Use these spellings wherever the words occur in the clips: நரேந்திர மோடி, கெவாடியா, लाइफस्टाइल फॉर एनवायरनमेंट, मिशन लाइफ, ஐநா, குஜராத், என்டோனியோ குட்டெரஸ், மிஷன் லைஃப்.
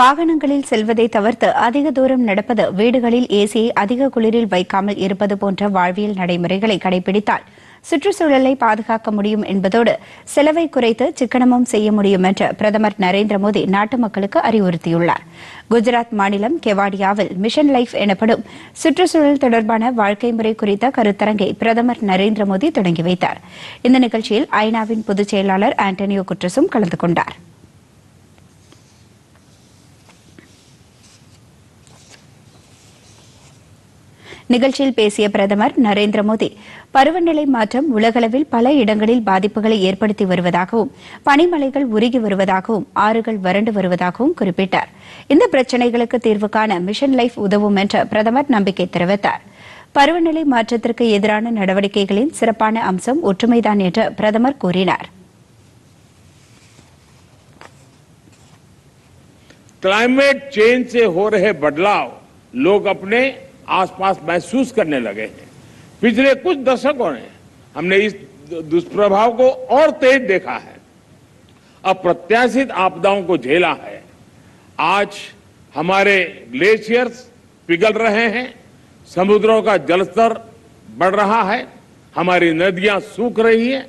வாகனங்களில் செல்வதை தவிர்த்து அதிக தூரம் நடப்பது, வீடுகளில் ஏசியை அதிக குளிரில் வைக்காமல் இருப்பது போன்ற வாழ்வியல் நடைமுறைகளை கடைபிடித்தால் சுற்றுச்சூழலை பாதுகாக்க முடியும் என்பதோடு செலவை குறைத்து சிக்கனமும் செய்ய முடியும் என்று பிரதமர் நரேந்திர மோடி நாட்டு மக்களுக்கு அறிவுறுத்தியுள்ளார். குஜராத் மாநிலம் கெவாடியாவில் மிஷன் லைஃப் எனப்படும் சுற்றுச்சூழல் தொடர்பான வாழ்க்கை முறை குறித்த கருத்தரங்கை பிரதமர் நரேந்திர மோடி தொடங்கி வைத்தார். இந்த நிகழ்ச்சியில் ஐநாவின் பொதுச் செயலாளர் என்டோனியோ குட்டெரஸும் கலந்து கொண்டார். நிகழ்ச்சியில் பேசிய பிரதமர் நரேந்திர மோடி, பருவநிலை மாற்றம் உலகளவில் பல இடங்களில் பாதிப்புகளை ஏற்படுத்தி வருவதாகவும், பனிமலைகள் உருகி வருவதாகவும், ஆறுகள் வறண்டு வருவதாகவும் குறிப்பிட்டார். இந்த பிரச்சினைகளுக்கு தீர்வு காண மிஷன் லைஃப் உதவும் என்று பிரதமர் நம்பிக்கை தெரிவித்தார். பருவநிலை மாற்றத்திற்கு எதிரான நடவடிக்கைகளின் சிறப்பான அம்சம் ஒற்றுமைதான் என்று பிரதமர் கூறினார். क्लाइमेट चेंज से हो रहे बदलाव लोग अपने आसपास महसूस करने लगे हैं। पिछले कुछ दशकों में हमने इस दुष्प्रभाव को और तेज देखा है, अप्रत्याशित आपदाओं को झेला है। आज हमारे ग्लेशियर्स पिघल रहे हैं, समुद्रों का जलस्तर बढ़ रहा है, हमारी नदियां सूख रही है,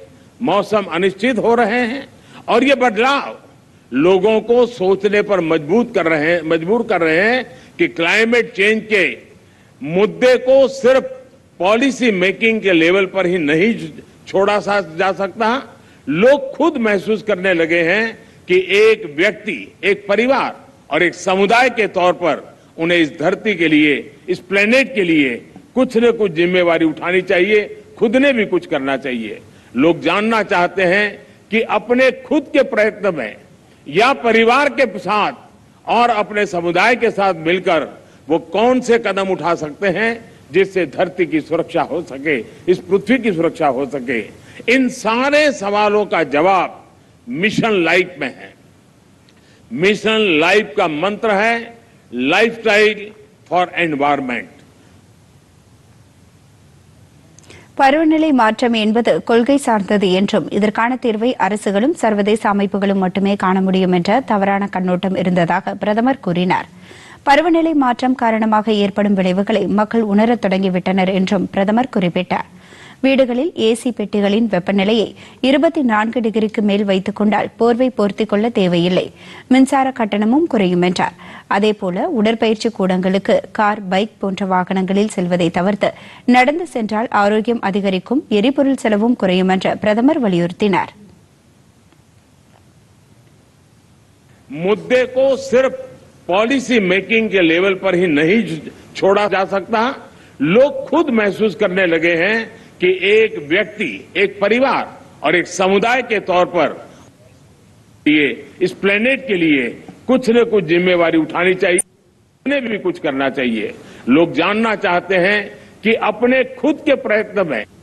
मौसम अनिश्चित हो रहे हैं और ये बदलाव लोगों को सोचने पर मजबूर कर रहे हैं कि क्लाइमेट चेंज के मुद्दे को सिर्फ पॉलिसी मेकिंग के लेवल पर ही नहीं छोड़ा जा सकता। लोग खुद महसूस करने लगे हैं कि एक व्यक्ति, एक परिवार और एक समुदाय के तौर पर उन्हें इस धरती के लिए, इस प्लेनेट के लिए कुछ न कुछ जिम्मेवारी उठानी चाहिए, खुद ने भी कुछ करना चाहिए। लोग जानना चाहते हैं कि अपने खुद के प्रयत्न में या परिवार के साथ और अपने समुदाय के साथ मिलकर वो कौन से कदम उठा सकते हैं जिससे धरती की सुरक्षा हो सके, इस पृथ्वी की सुरक्षा हो सके। इन सारे सवालों का जवाब मिशन लाइफ में है। मिशन लाइफ का मंत्र है लाइफस्टाइल फॉर एनवायरनमेंट। பருவநிலை மாற்றம் என்பது கொள்கை சார்ந்தது என்றும், இதற்கான தீர்வை அரசுகளும் சர்வதேச அமைப்புகளும் மட்டுமே காண முடியும் என்ற தவறான கண்ணோட்டம் இருந்ததாக பிரதமர் கூறினார். பருவநிலை மாற்றம் காரணமாக ஏற்படும் விளைவுகளை மக்கள் உணரத் தொடங்கிவிட்டனர் என்றும் பிரதமர் குறிப்பிட்டார். வீடுகளில் ஏசி பெட்டிகளின் வெப்பநிலையை 24 டிகிரிக்கு மேல் வைத்துக் கொண்டால் போர்வை போர்த்திக் கொள்ள தேவையில்லை, மின்சார கட்டணமும் குறையும் என்றார். அதேபோல உடற்பயிற்சி கூடங்களுக்கு கார், பைக் போன்ற வாகனங்களில் செல்வதை தவிர்த்து நடந்து சென்றால் ஆரோக்கியம் அதிகரிக்கும், எரிபொருள் செலவும் குறையும் என்று பிரதமர் வலியுறுத்தினார். पॉलिसी मेकिंग के लेवल पर ही नहीं छोड़ा जा सकता। लोग खुद महसूस करने लगे हैं कि एक व्यक्ति, एक परिवार और एक समुदाय के तौर पर ये इस प्लेनेट के लिए कुछ न कुछ जिम्मेवारी उठानी चाहिए, उन्हें भी कुछ करना चाहिए। लोग जानना चाहते हैं कि अपने खुद के प्रयत्न में